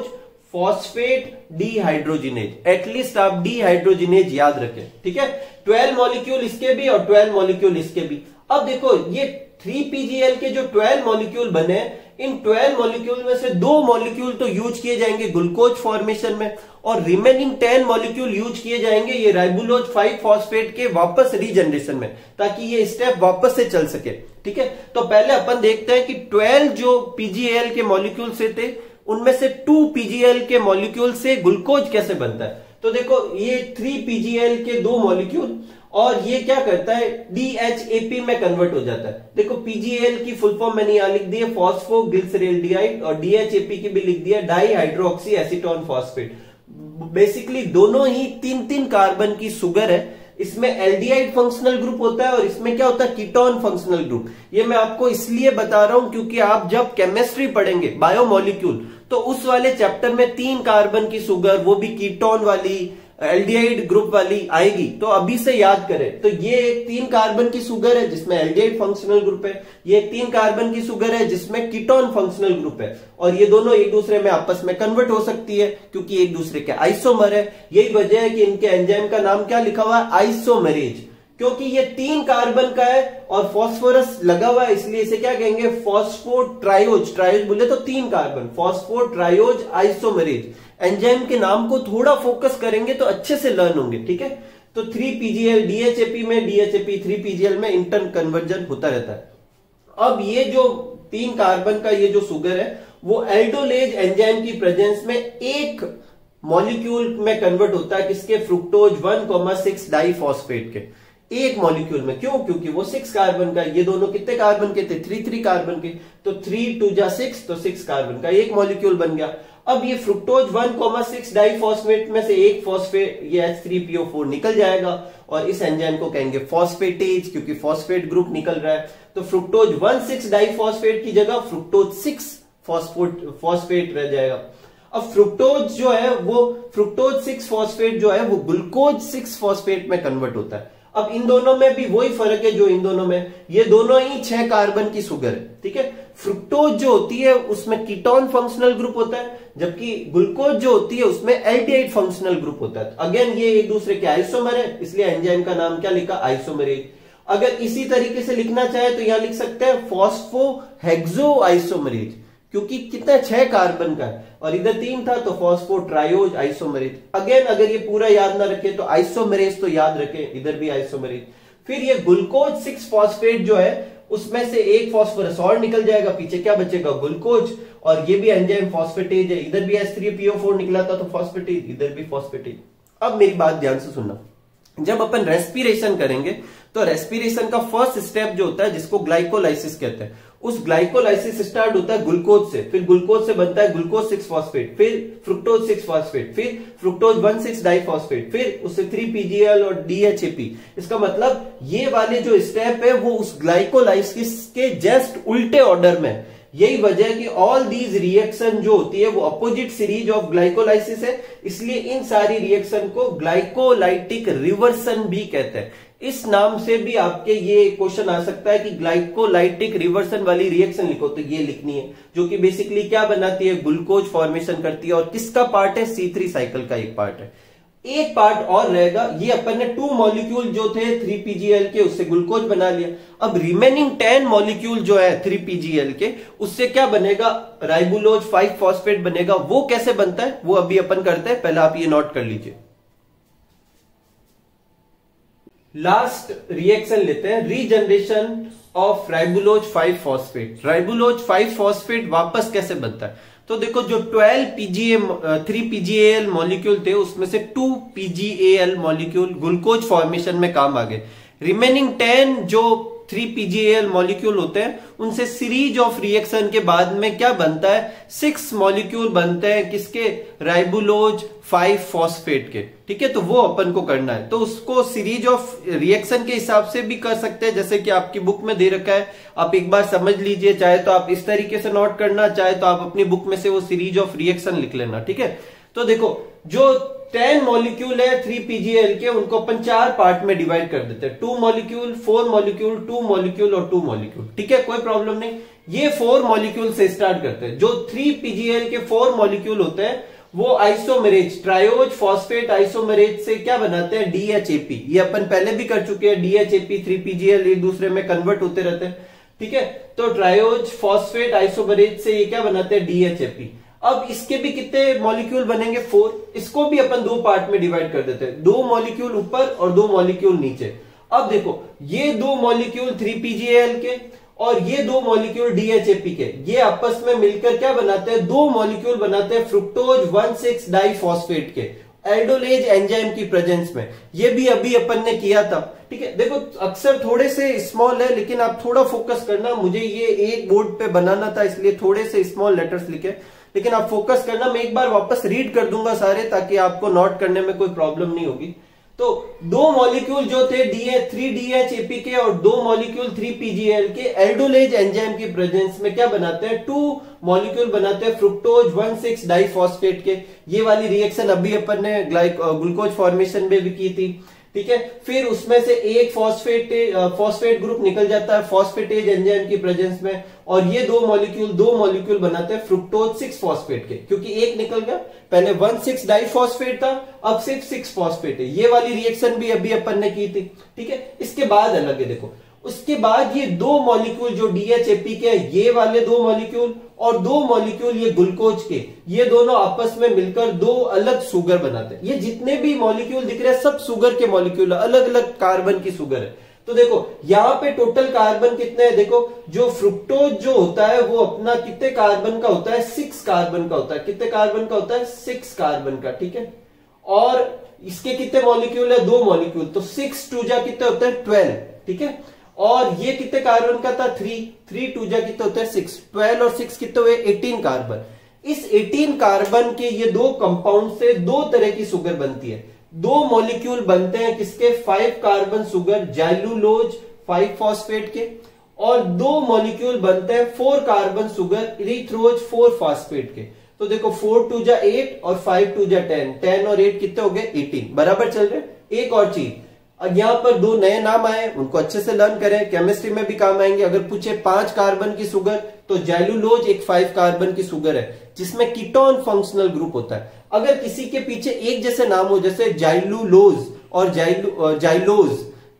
फॉस्फेट डीहाइड्रोजिनेज। एटलीस्ट आप डीहाइड्रोजिनेज याद रखें। ठीक है, ट्वेल्व मॉलिक्यूल इसके भी और ट्वेल्व मॉलिक्यूल इसके भी। अब देखो ये थ्री पीजीएल के जो ट्वेल्व मॉलिक्यूल बने, इन ट्वेल्व मॉलिक्यूल में से दो मॉलिक्यूल तो यूज किए जाएंगे ग्लूकोज फॉर्मेशन में, और रिमेनिंग टेन मॉलिक्यूल यूज किए जाएंगे ये राइबुलोज फाइव फॉस्फेट के वापस रीजनरेशन में, ताकि ये स्टेप वापस से चल सके। ठीक है, तो पहले अपन देखते हैं कि ट्वेल्व जो पीजीएल के मॉलिक्यूल से थे उनमें से टू पीजीएल के मॉलिक्यूल से ग्लूकोज कैसे बनता है। तो देखो ये थ्री पीजीएल के दो मॉलिक्यूल, और ये क्या करता है डी एच ए पी में कन्वर्ट हो जाता है। देखो पीजीएल की फुल फॉर्म मैंने यहां लिख दी है फॉस्फोग्लिसरेल्डिहाइड, और डी एच ए पी की भी लिख दिया di hydroxy acetone phosphate. Basically दोनों ही तीन तीन कार्बन की सुगर है, इसमें एल्डिहाइड फंक्शनल ग्रुप होता है और इसमें क्या होता है कीटोन फंक्शनल ग्रुप। ये मैं आपको इसलिए बता रहा हूं क्योंकि आप जब केमिस्ट्री पढ़ेंगे बायोमोलिक्यूल तो उस वाले चैप्टर में तीन कार्बन की सुगर, वो भी कीटोन वाली एल्डिहाइड ग्रुप वाली आएगी, तो अभी से याद करें। तो ये एक तीन कार्बन की सुगर है जिसमें एल्डिहाइड फंक्शनल ग्रुप है, ये एक तीन कार्बन की सुगर है जिसमें कीटोन फंक्शनल ग्रुप है, और ये दोनों एक दूसरे में आपस में कन्वर्ट हो सकती है क्योंकि एक दूसरे के आइसोमर है। यही वजह है कि इनके एंजाइम का नाम क्या लिखा हुआ है, आइसोमरेज, क्योंकि ये तीन कार्बन का है और फॉस्फोरस लगा हुआ है, इसलिए इसे क्या कहेंगे फॉस्फोट्रायोज। ट्रायोज बोले तो तीन कार्बन, फॉस्फोट्रायोज आइसोमरेज। एंजाइम के नाम को थोड़ा फोकस करेंगे तो अच्छे से लर्न होंगे। ठीक है, तो थ्री पीजीएल डीएचएपी में, डीएचएपी थ्री पीजीएल में इंटर्न कन्वर्जन होता रहता है। अब ये जो तीन कार्बन का ये जो सुगर है वो एल्डोलेज एंजाइम की प्रेजेंस में एक मॉलिक्यूल में कन्वर्ट होता है, किसके fructose one comma six di phosphate के, एक मॉलिक्यूल में। क्यों? क्योंकि वो सिक्स कार्बन का, ये दोनों कितने कार्बन के थे, थ्री थ्री कार्बन के, तो थ्री टू जा सिक्स, तो सिक्स कार्बन का एक मॉलिक्यूल बन गया। अब ये fructose one comma six diphosphate में से एक फॉस्फेट ये H three P O four निकल जाएगा, और इस एंजाइम को कहेंगे फॉस्फेटेज क्योंकि फॉस्फेट ग्रुप निकल रहा है। तो फ्रुक्टोज वन सिक्स डाइफॉस्फेट की जगह फ्रुक्टोज सिक्स फॉस्फेट फॉस्फेट रह जाएगा। अब फ्रुक्टोज जो है वो फ्रुक्टोज सिक्स फॉस्फेट जो है वो ग्लूकोज सिक्स फॉस्फेट में कन्वर्ट होता है। अब इन दोनों में भी वही फर्क है जो इन दोनों में, ये दोनों ही छह कार्बन की सुगर है। ठीक है, फ्रुक्टोज जो होती है उसमें कीटोन फंक्शनल ग्रुप होता है, जबकि ग्लूकोज जो होती है उसमें एल्डिहाइड फंक्शनल ग्रुप होता है। अगेन ये एक दूसरे के आइसोमर है, इसलिए एंजाइम का नाम क्या लिखा, आइसोमरेज। अगर इसी तरीके से लिखना चाहे तो यहां लिख सकते हैं फॉस्फोहेक्सो आइसोमरेज, क्योंकि कितना छह कार्बन का है और इधर तीन था तो फॉस्फोट्रायोज आइसोमरेज। अगेन अगर ये पूरा याद ना रखे तो आइसोमरेज तो याद रखे, इधर भी आइसोमरेज। फिर ये ग्लूकोज सिक्स फॉस्फेट जो है उसमें से एक फॉस्फोरस और निकल जाएगा, पीछे क्या बचेगा ग्लूकोज, और ये भी एंजाइम फॉस्फेटेज है, इधर भी H three P O four निकला था तो फॉस्फेटेज, इधर भी फॉस्फेटेज। अब मेरी बात ध्यान से सुनना, जब अपन रेस्पिरेशन करेंगे तो रेस्पिरेशन का फर्स्ट स्टेप जो होता है जिसको ग्लाइकोलाइसिस कहते हैं, उस ग्लाइकोलाइसिस स्टार्ट होता है ग्लूकोज से, फिर ग्लूकोज से बनता है ग्लूकोज सिक्स फॉस्फेट, फिर फ्रुक्टोज सिक्स फॉस्फेट, फिर फ्रुक्टोज वन सिक्स डाइफॉस्फेट, फिर उससे थ्री पीजीएल और डी एच ए पी। इसका मतलब ये वाले जो स्टेप है वो उस ग्लाइकोलाइसिस के जस्ट उल्टे ऑर्डर में। यही वजह है कि ऑल दीज रिएक्शन जो होती है वो अपोजिट सीरीज ऑफ ग्लाइकोलाइसिस है, इसलिए इन सारी रिएक्शन को ग्लाइकोलाइटिक रिवर्सन भी कहते हैं। इस नाम से भी आपके ये क्वेश्चन आ सकता है कि ग्लाइकोलाइटिक रिवर्सन वाली रिएक्शन लिखो, तो ये लिखनी है, जो कि बेसिकली क्या बनाती है, ग्लूकोज फॉर्मेशन करती है, और किसका पार्ट है, सी थ्री साइकिल का एक पार्ट है। एक पार्ट और रहेगा, ये अपन ने टू मॉलिक्यूल जो थे थ्री पीजीएल के उससे ग्लूकोज बना लिया। अब रिमेनिंग टेन मॉलिक्यूल जो है थ्री पीजीएल के उससे क्या बनेगा, राइबुलोज फाइव फॉस्फेट बनेगा। वो कैसे बनता है वो अभी अपन करते हैं, पहले आप ये नोट कर लीजिए। लास्ट रिएक्शन लेते हैं, regeneration of ribulose five phosphate. Ribulose five phosphate वापस कैसे बनता है, तो देखो जो twelve PGA three PGAL molecule थे उसमें से two PGAL molecule glucose formation में काम आ गए। रिमेनिंग टेन जो थ्री पीजीएल मॉलिक्यूल होते हैं उनसे सीरीज ऑफ रिएक्शन के बाद में क्या बनता है, सिक्स मॉलिक्यूल बनते हैं किसके, राइबुलोज फाइव फॉस्फेट के। ठीक है, तो वो अपन को करना है, तो उसको सीरीज ऑफ रिएक्शन के हिसाब से भी कर सकते हैं जैसे कि आपकी बुक में दे रखा है, आप एक बार समझ लीजिए। चाहे तो आप इस तरीके से नोट करना, चाहे तो आप अपनी बुक में से वो सीरीज ऑफ रिएक्शन लिख लेना। ठीक है, तो देखो जो टेन मॉलिक्यूल है थ्री पीजीएल के उनको अपन चार पार्ट में डिवाइड कर देते हैं, two molecule, four molecule, two molecule और टू मॉलिक्यूल। ठीक है, कोई प्रॉब्लम नहीं, ये फोर मॉलिक्यूल से स्टार्ट करते हैं। जो थ्री पीजीएल के फोर मॉलिक्यूल होते हैं वो आइसोमेरेज ट्रायोज फॉस्फेट आइसोमेरेज से क्या बनाते हैं, डीएचएपी। ये अपन पहले भी कर चुके हैं, डीएचएपी थ्री पीजीएल एक दूसरे में कन्वर्ट होते रहते हैं। ठीक है, तो ट्रायोज फॉस्फेट आइसोमेरेज से ये क्या बनाते हैं, डीएचएपी। अब इसके भी कितने मॉलिक्यूल बनेंगे, फोर। इसको भी अपन दो पार्ट में डिवाइड कर देते हैं, दो मॉलिक्यूल ऊपर और दो मॉलिक्यूल नीचे। अब देखो ये दो मॉलिक्यूल थ्री पीजीएल के और ये दो मॉलिक्यूल डीएचएपी के, ये आपस में मिलकर क्या बनाते हैं, दो मॉलिक्यूल बनाते हैं फ्रुक्टोज वन सिक्स डाइफॉस्फेट के, एल्डोलेज एंजाइम की प्रेजेंस में। ये भी अभी अपन ने किया था। ठीक है, देखो अक्सर थोड़े से स्मॉल है लेकिन आप थोड़ा फोकस करना, मुझे ये एक बोर्ड पे बनाना था इसलिए थोड़े से स्मॉल लेटर्स लिखे, लेकिन आप फोकस करना। मैं एक बार वापस रीड कर दूंगा सारे ताकि आपको नोट करने में कोई प्रॉब्लम नहीं होगी। तो दो मॉलिक्यूल जो थे डीए थ्री डीएचएपी के और दो मॉलिक्यूल थ्री पीजीएल के, एल्डोलेज एंजाइम की प्रेजेंस में क्या बनाते हैं, टू मॉलिक्यूल बनाते हैं फ्रुक्टोज वन सिक्स डाइफॉस्फेट के। ये वाली रिएक्शन अभी अपन ने ग्लूकोज फॉर्मेशन में भी की थी। ठीक है, फिर उसमें से एक फॉस्फेट फॉस्फेट ग्रुप निकल जाता है फॉस्फेटेज एंजाइम की प्रेजेंस में, और ये दो मॉलिक्यूल दो मॉलिक्यूल बनाते हैं फ्रुक्टोज सिक्स फॉस्फेट के, क्योंकि एक निकल गया, पहले वन सिक्स डाइफॉस्फेट था अब सिर्फ सिक्स फॉस्फेट है। ये वाली रिएक्शन भी अभी अपन ने की थी। ठीक है, इसके बाद अलग है देखो, उसके बाद ये दो मॉलिक्यूल जो डीएचएपी के ये वाले दो मॉलिक्यूल और दो मॉलिक्यूल ये ग्लूकोज के, ये दोनों आपस में मिलकर दो अलग शुगर बनाते हैं। ये जितने भी मॉलिक्यूल दिख रहे हैं सब शुगर के मॉलिक्यूल, अलग अलग कार्बन की शुगर है। तो देखो यहाँ पे टोटल कार्बन कितने हैं, देखो जो फ्रुक्टोज जो होता है वो अपना कितने कार्बन का होता है, सिक्स कार्बन का होता है। कितने कार्बन का होता है, सिक्स कार्बन का। ठीक है, और इसके कितने मॉलिक्यूल है, दो मॉलिक्यूल, तो सिक्स टू जा कितने होता है, ट्वेल्व। ठीक है, और ये कितने कार्बन का था, थ्री, थ्री टू जा कितने होता है, सिक्स, ट्वेल्व और सिक्स कितने हुए, एटीन कार्बन। इस एटीन कार्बन के ये दो कंपाउंड से दो तरह की शुगर बनती है, दो मॉलिक्यूल बनते हैं किसके, five carbon sugar xylulose five phosphate के, और दो मॉलिक्यूल बनते हैं four carbon sugar erythrose four phosphate के। तो देखो फोर टू जा एट और फाइव टू जा टेन, टेन और एट कितने हो गए, एटीन, बराबर चल रहे। एक और चीज, अब यहाँ पर दो नए नाम आए, उनको अच्छे से लर्न करें, केमिस्ट्री में भी काम आएंगे। अगर पूछे पांच कार्बन की शुगर तो जाइलुलोज एक फाइव कार्बन की शुगर है जिसमें कीटोन फंक्शनल ग्रुप होता है। अगर किसी के पीछे एक जैसे नाम हो जैसे जाइलुलोज और जाइलू जाइलोज,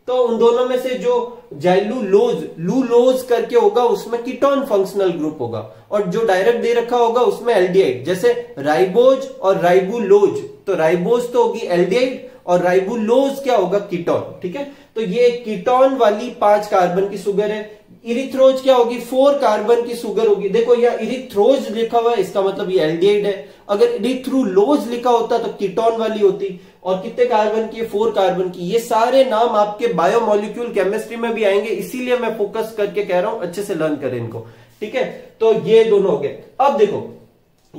तो उन दोनों में से जो जाइलुलोज लूलोज करके होगा उसमें कीटोन फंक्शनल ग्रुप होगा, और जो डायरेक्ट दे रखा होगा उसमें एल्डिहाइड, जैसे राइबोज और राइबुलोज, तो राइबोज तो होगी एल्डिहाइड और राइबुलोज क्या होगा, कीटोन। ठीक है, तो ये कीटोन वाली पांच कार्बन की शुगर है। इरिथ्रोज क्या होगी, फोर कार्बन की शुगर होगी। देखो यहाँ इरिथ्रोज लिखा हुआ है, इसका मतलब ये एल्डिहाइड है। अगर इरिथ्रोलोज लिखा होता तो कीटोन वाली होती। और कितने कार्बन की, फोर कार्बन की। ये सारे नाम आपके बायोमोलिक्यूल केमिस्ट्री में भी आएंगे, इसीलिए मैं फोकस करके कह रहा हूं, अच्छे से लर्न करें इनको। ठीक है, तो ये दोनों हो गए। अब देखो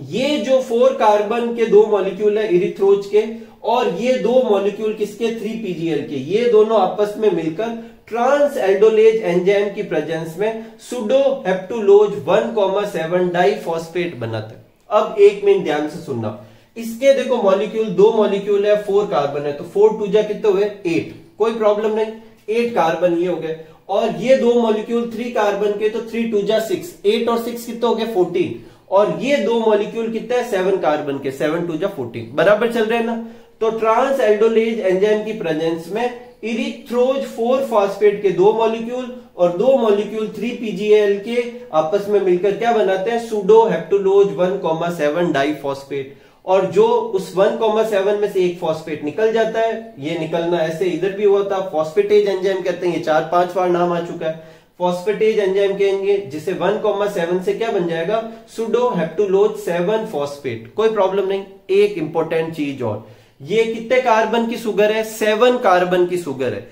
ये जो फोर कार्बन के दो मॉलिक्यूल है इरिथ्रोज के, और ये दो मॉलिक्यूल किसके, थ्री पीजीएल के, ये दोनों आपस में मिलकर ट्रांस एल्डोलेज एंजाइम की प्रेजेंस में सुडोहेप्टुलोज वन,सेवन डाइफॉस्फेट बनाते हैं। अब एक मिनट ध्यान से सुनना, इसके देखो मॉलिक्यूल दो मॉलिक्यूल है, फोर कार्बन है, तो फोर टू जा कितने हुए, एट, कोई प्रॉब्लम नहीं, एट कार्बन ये हो गए। और ये दो मॉलिक्यूल थ्री कार्बन के, तो थ्री टू जा सिक्स, एट और सिक्स कितने हो गए, फोर्टीन। और ये दो मॉलिक्यूल कितने हैं, सेवन कार्बन के, सेवन टू जा फोर्टीन, बराबर चल रहे हैं ना। तो ट्रांस एल्डोलेज एंजाइम की प्रेजेंस में इरिथ्रोज फोर फॉस्फेट के दो मॉलिक्यूल और दो मॉलिक्यूल थ्री पीजीएल के आपस में मिलकर क्या बनाते हैं, सुडोहेप्टुलोज वन,सेवन डाइफॉस्फेट। और जो उस वन,सेवन में से एक फॉस्फेट निकल जाता है, ये निकलना ऐसे इधर भी हुआ था, फॉस्फेटेज एंजाइम कहते हैं। ये चार पांच बार नाम आ चुका है, फॉस्फेटेज एंजाइम कहेंगे, जिसे वन कॉमा सेवन से क्या बन जाएगा, सुडोहेप्टुलोज सेवन फॉस्फेट। कोई प्रॉब्लम नहीं। एक इंपॉर्टेंट चीज और, ये कितने कार्बन की सुगर है, सेवन कार्बन की सुगर है।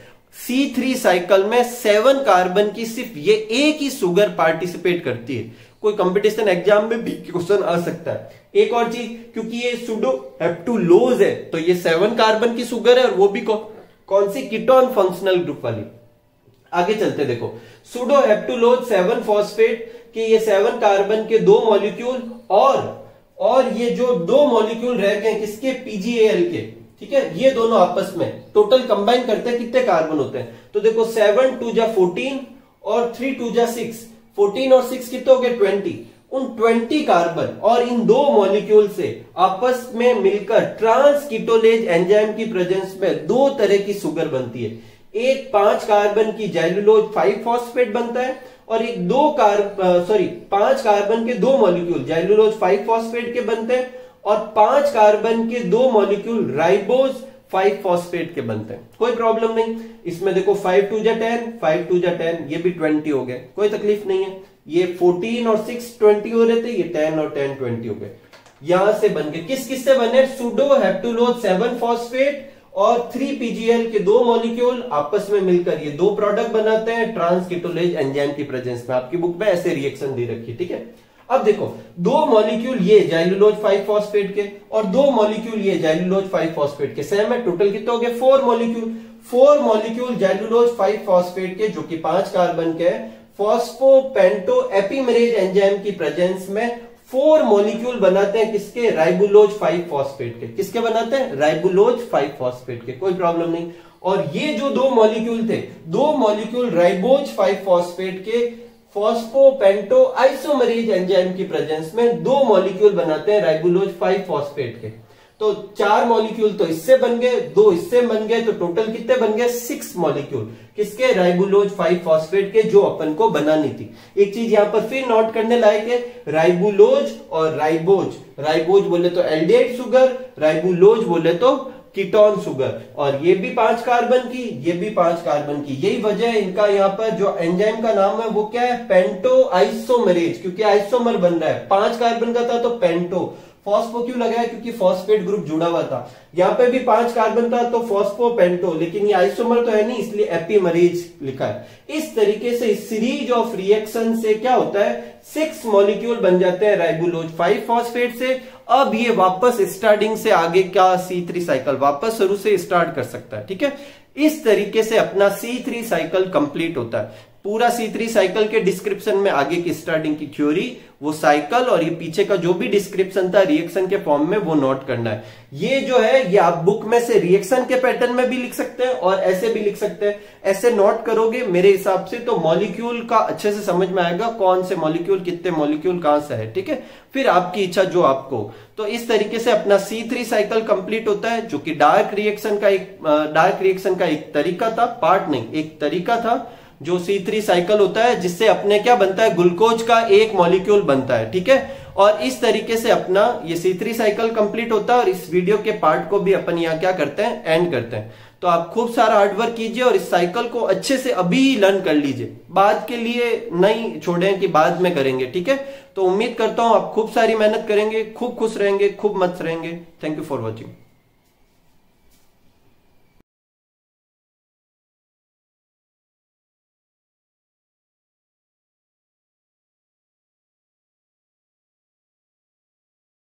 सी थ्री साइकिल में सेवन कार्बन की सिर्फ ये एक ही सुगर पार्टिसिपेट करती है। कोई कंपटीशन एग्जाम में भी क्वेश्चन आ सकता है। एक और चीज, क्योंकि ये सुडोहेप्टुलोज है तो ये सेवन कार्बन की सुगर है, और वो भी कौ, कौन सी, कीटोन फंक्शनल ग्रुप वाली। आगे चलते देखो, सुडोहेप्टुलोज सेवन फॉस्फेट के ये सेवन कार्बन के दो मॉलिक्यूल, और और ये जो दो मॉलिक्यूल रह गए किसके, पीजीएल के, ठीक है। ये दोनों आपस में टोटल कंबाइन करते हैं कितने कार्बन होते हैं, तो देखो सेवन टू जा फोर्टीन और थ्री टू जा सिक्स, फोर्टीन और सिक्स कितने हो गए, ट्वेंटी। उन ट्वेंटी कार्बन और इन दो मॉलिक्यूल से आपस में मिलकर ट्रांसकीटोलेज एंजाइम की प्रेजेंस में दो तरह की सुगर बनती है। एक पांच कार्बन की जाइलुलोज फाइव फॉस्फेट बनता है, और एक दो कार्बन सॉरी पांच कार्बन के दो मॉलिक्यूल जाइलुलोज फाइव फॉस्फेट के बनते हैं, और पांच कार्बन के दो मॉलिक्यूल राइबोज फाइव फॉस्फेट के बनते हैं। कोई प्रॉब्लम नहीं। इसमें देखो फाइव टू जा टेन, फाइव टू जा टेन, ये भी ट्वेंटी हो गए, कोई तकलीफ नहीं है। ये फोर्टीन और सिक्स ट्वेंटी हो रहे थे, ये टेन और टेन ट्वेंटी हो गए। यहां से बनके किस किस से बने, सुडोहेप्टुलोज सेवन फॉस्फेट और थ्री पीजीएल के दो मॉलिक्यूल आपस में मिलकर ये दो प्रोडक्ट बनाते हैं ट्रांसकीटोलेज एंजाइम की प्रेजेंस में। आपकी बुक में ऐसे रिएक्शन दे रखी, ठीक है। अब देखो, दो मॉलिक्यूल ये जाइलुलोज फाइव फॉस्फेट के और दो मॉलिक्यूल ये जाइलुलोज फाइव फॉस्फेट के, सेम है। टोटल कितने हो गए, four molecule. Four molecule xylulose five phosphate के, जो कि पांच कार्बन के, फॉस्फोपेंटो एपीमरेज एंजाइम की प्रेजेंस में फोर मॉलिक्यूल बनाते हैं किसके, राइबुलोज फाइव फॉस्फेट के। किसके बनाते हैं, राइबुलोज फाइव फॉस्फेट के, कोई प्रॉब्लम नहीं। और ये जो दो मॉलिक्यूल थे, दो मॉलिक्यूल राइबोज फाइव फॉस्फेट के फॉस्फोपेंटो आइसोमरेज एंजाइम की प्रेजेंस में दो मॉलिक्यूल बनाते हैं राइबुलोज फाइव फॉस्फेट के। तो चार मॉलिक्यूल तो इससे बन गए, दो इससे बन गए, तो टोटल कितने बन गए, सिक्स मॉलिक्यूल किसके, राइबुलोज फाइव फॉस्फेट के, जो अपन को बनानी थी। एक चीज यहां पर फिर नोट करने लायक है, राइबुलोज और राइबोज। राइबोज बोले तो एल्डिहाइड सुगर, राइबुलोज बोले तो कीटोन सुगर, और ये भी पांच कार्बन की, ये भी पांच कार्बन की। यही वजह है इनका यहाँ पर जो एंजाइम का नाम है वो क्या है, पेंटो आइसोमरेज, क्योंकि आइसोमर बन रहा है। पांच कार्बन का था तो पेंटो, फॉस्फो क्यों लगाया, क्योंकि फॉस्फेट ग्रुप जुड़ा हुआ था। यहाँ पे भी पांच कार्बन था तो फॉस्फो पेंटो, लेकिन ये आइसोमर तो है नहीं, इसलिए एपीमरेज लिखा है। इस तरीके से इस सीरीज ऑफ रिएक्शन से क्या होता है, सिक्स मॉलिक्यूल बन जाते हैं राइबुलोज फाइव फॉस्फेट से। अब ये वापस स्टार्टिंग से आगे क्या, सी थ्री साइकिल वापस शुरू से स्टार्ट कर सकता है, ठीक है। इस तरीके से अपना सी थ्री साइकिल कंप्लीट होता है। पूरा सी थ्री साइकिल के डिस्क्रिप्शन में आगे की स्टार्टिंग की थ्योरी, वो साइकिल और ये पीछे का जो भी डिस्क्रिप्शन था रिएक्शन के फॉर्म में, वो नोट करना है। ये जो है ये आप बुक में से रिएक्शन के पैटर्न में भी लिख सकते हैं और ऐसे भी लिख सकते हैं। ऐसे नोट करोगे मेरे हिसाब से तो मॉलिक्यूल का अच्छे से समझ में आएगा, कौन से मॉलिक्यूल, कितने मॉलिक्यूल कहां से है, ठीक है। फिर आपकी इच्छा जो आपको। तो इस तरीके से अपना सी थ्री साइकिल कंप्लीट होता है, जो कि डार्क रिएक्शन का एक डार्क रिएक्शन का एक तरीका था, पार्ट नहीं, एक तरीका था जो सी थ्री साइकिल होता है, जिससे अपने क्या बनता है, ग्लूकोज का एक मॉलिक्यूल बनता है, ठीक है। और इस तरीके से अपना ये सी थ्री साइकिल कंप्लीट होता है, और इस वीडियो के पार्ट को भी अपन यहाँ क्या करते हैं, एंड करते हैं। तो आप खूब सारा हार्डवर्क कीजिए और इस साइकिल को अच्छे से अभी ही लर्न कर लीजिए, बाद के लिए नहीं छोड़ें कि बाद में करेंगे, ठीक है। तो उम्मीद करता हूं आप खूब सारी मेहनत करेंगे, खूब खुश रहेंगे, खूब मस्त रहेंगे। Thank you for watching.